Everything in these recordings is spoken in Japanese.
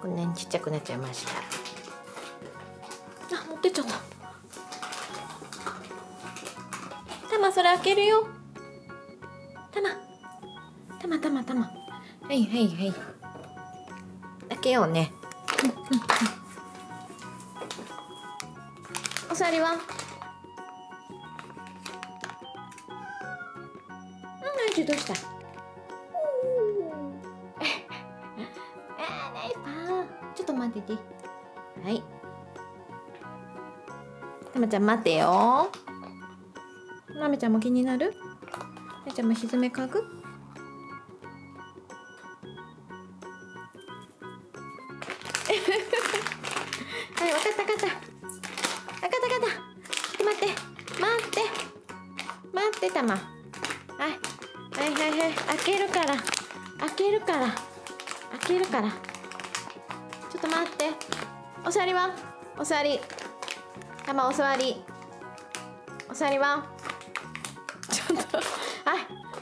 こんなにちっちゃくなっちゃいました。あ、持ってっちゃった。タマ、それ開けるよ。タマタマタマタマ、はいはいはい、開けようね。お座りは、ナイチどうした。待ってて。はい。たまちゃん待ってよ。なめちゃんも気になる？なめちゃんもひずめ嗅ぐ？はい、わかったわかった。わかったわかった。待って待って待ってたま。はいはいはいはい、開けるから開けるから開けるから。ちょっと待って。お座りは？お座り。タマお座り。お座りは？ちょっと。はい。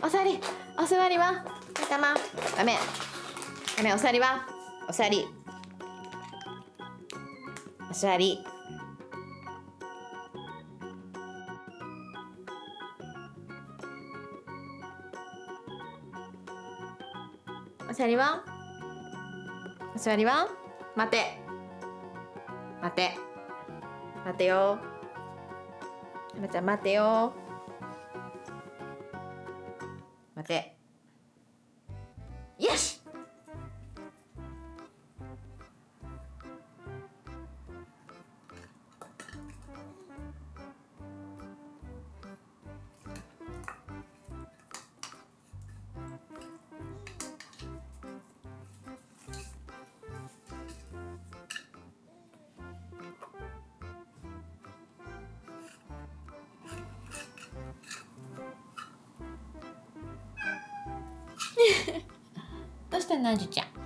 お座り。お座りは？タマ。ダメ。ダメ。お座りは？お座り。お座り。お座りは？お座りは？待て待て待てよ、たまちゃん待てよ、待て、よし。どうしたの、あじちゃん。